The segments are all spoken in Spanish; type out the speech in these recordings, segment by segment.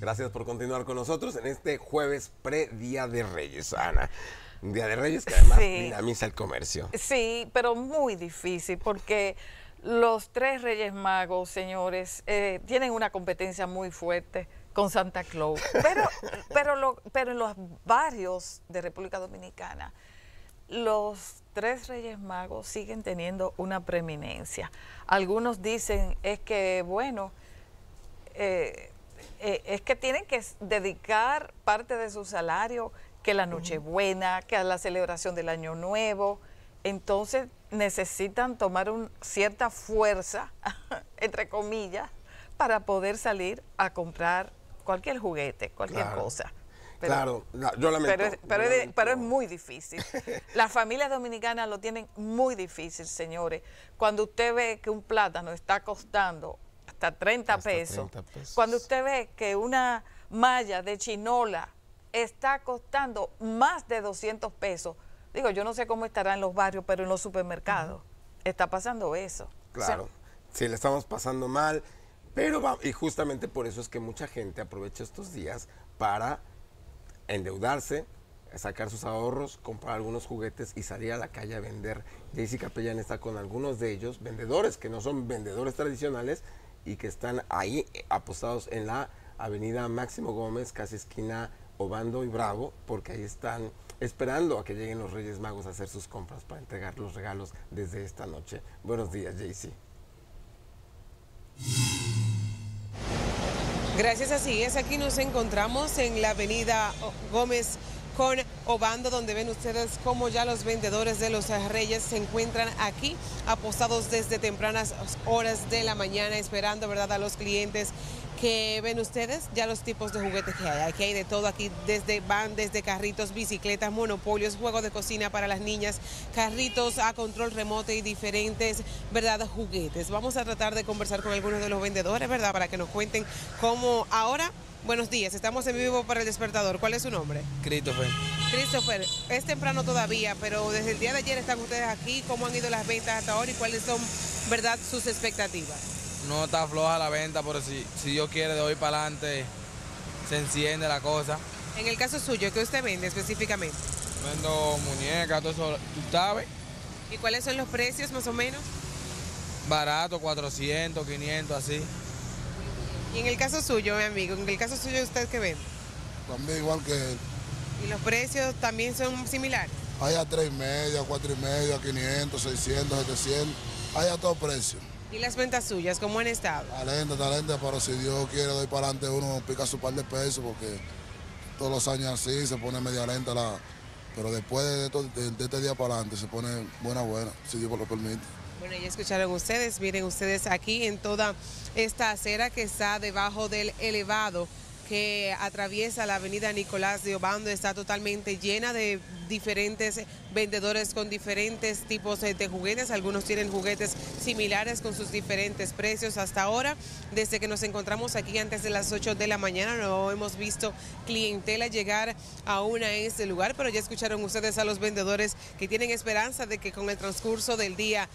Gracias por continuar con nosotros en este jueves pre-Día de Reyes, Ana. Un Día de Reyes que además dinamiza el comercio. Sí, pero muy difícil porque los tres Reyes Magos, señores, tienen una competencia muy fuerte con Santa Claus. Pero en los barrios de República Dominicana, los tres Reyes Magos siguen teniendo una preeminencia. Algunos dicen es que, bueno, es que tienen que dedicar parte de su salario que a la Nochebuena, que a la celebración del Año Nuevo. Entonces necesitan tomar cierta fuerza, entre comillas, para poder salir a comprar cualquier juguete, cualquier cosa. Pero, yo lamento. Pero es muy difícil. Las familias dominicanas lo tienen muy difícil, señores. Cuando usted ve que un plátano está costando hasta 30 pesos, cuando usted ve que una malla de chinola está costando más de 200 pesos, digo, yo no sé cómo estará en los barrios, pero en los supermercados está pasando eso. Claro, o sea, sí, le estamos pasando mal, pero y justamente por eso es que mucha gente aprovecha estos días para endeudarse, sacar sus ahorros, comprar algunos juguetes y salir a la calle a vender. Daisy Capellán está con algunos de ellos, vendedores que no son vendedores tradicionales y que están ahí apostados en la avenida Máximo Gómez, casi esquina Ovando y Bravo, porque ahí están esperando a que lleguen los Reyes Magos a hacer sus compras para entregar los regalos desde esta noche. Buenos días, Daisy. Gracias, así es. Aquí nos encontramos en la avenida Gómez con Ovando, donde ven ustedes cómo ya los vendedores de los Reyes se encuentran aquí apostados desde tempranas horas de la mañana, esperando, ¿verdad?, a los clientes. Que ven ustedes ya los tipos de juguetes que hay. Aquí hay de todo, aquí van desde carritos, bicicletas, monopolios, juegos de cocina para las niñas, carritos a control remoto y diferentes, ¿verdad?, juguetes. Vamos a tratar de conversar con algunos de los vendedores, ¿verdad?, para que nos cuenten cómo ahora. Buenos días, estamos en vivo para El Despertador. ¿Cuál es su nombre? Christopher. Christopher, es temprano todavía, pero desde el día de ayer están ustedes aquí. ¿Cómo han ido las ventas hasta ahora y cuáles son, ¿verdad?, sus expectativas? No está floja la venta, pero si Dios quiere, de hoy para adelante se enciende la cosa. En el caso suyo, ¿qué usted vende específicamente? Vendo muñecas, todo eso, tú sabes. ¿Y cuáles son los precios más o menos? Barato, 400, 500, así. Y en el caso suyo, mi amigo, en el caso suyo, ¿usted qué vende? También igual que él. ¿Y los precios también son similares? Hay a 3,5, 4,5, 500, 600, 700, hay a todo precio. ¿Y las ventas suyas cómo han estado? Talenta, pero si Dios quiere, doy para adelante uno, pica su par de pesos, porque todos los años así se pone media lenta, pero después de este día para adelante se pone buena, si Dios lo permite. Bueno, ya escucharon ustedes, miren ustedes aquí en toda esta acera que está debajo del elevado que atraviesa la avenida Nicolás de Ovando, está totalmente llena de diferentes vendedores con diferentes tipos de juguetes. Algunos tienen juguetes similares con sus diferentes precios. Hasta ahora, desde que nos encontramos aquí antes de las 8 de la mañana, no hemos visto clientela llegar aún a este lugar, pero ya escucharon ustedes a los vendedores que tienen esperanza de que con el transcurso del día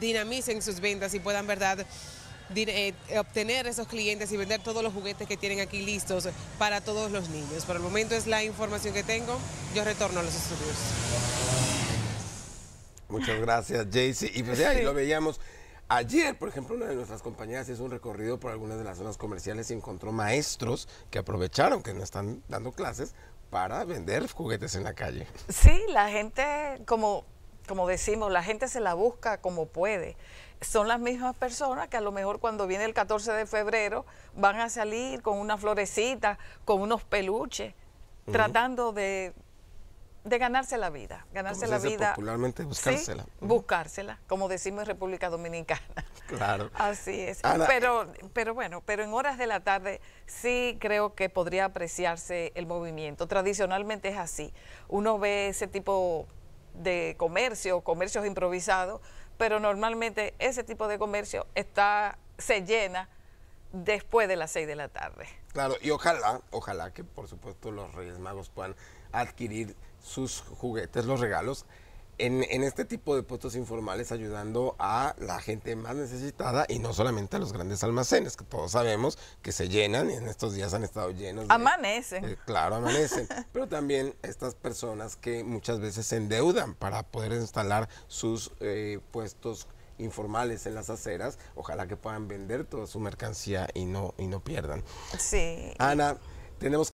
dinamicen sus ventas y puedan, ¿verdad?, obtener esos clientes y vender todos los juguetes que tienen aquí listos para todos los niños. Por el momento es la información que tengo. Yo retorno a los estudios. Muchas gracias, Daisy. Y pues ahí lo veíamos. Ayer, por ejemplo, una de nuestras compañeras hizo un recorrido por algunas de las zonas comerciales y encontró maestros que aprovecharon que no están dando clases para vender juguetes en la calle. Sí, la gente, como decimos, la gente se la busca como puede. Son las mismas personas que a lo mejor cuando viene el 14 de febrero van a salir con una florecita, con unos peluches, tratando de ganarse la vida. Ganarse la vida. Popularmente buscársela. ¿Sí? Buscársela, como decimos en República Dominicana. Claro. Así es. Ana, pero en horas de la tarde sí creo que podría apreciarse el movimiento. Tradicionalmente es así. Uno ve ese tipo de comercios improvisados, pero normalmente ese tipo de comercio se llena después de las 6 de la tarde. Claro, y ojalá que por supuesto los Reyes Magos puedan adquirir sus juguetes, los regalos en este tipo de puestos informales, ayudando a la gente más necesitada y no solamente a los grandes almacenes, que todos sabemos que se llenan y en estos días han estado llenos. Amanecen. Claro, amanecen. Pero también estas personas que muchas veces se endeudan para poder instalar sus puestos informales en las aceras, ojalá que puedan vender toda su mercancía y no pierdan. Sí. Ana, tenemos que...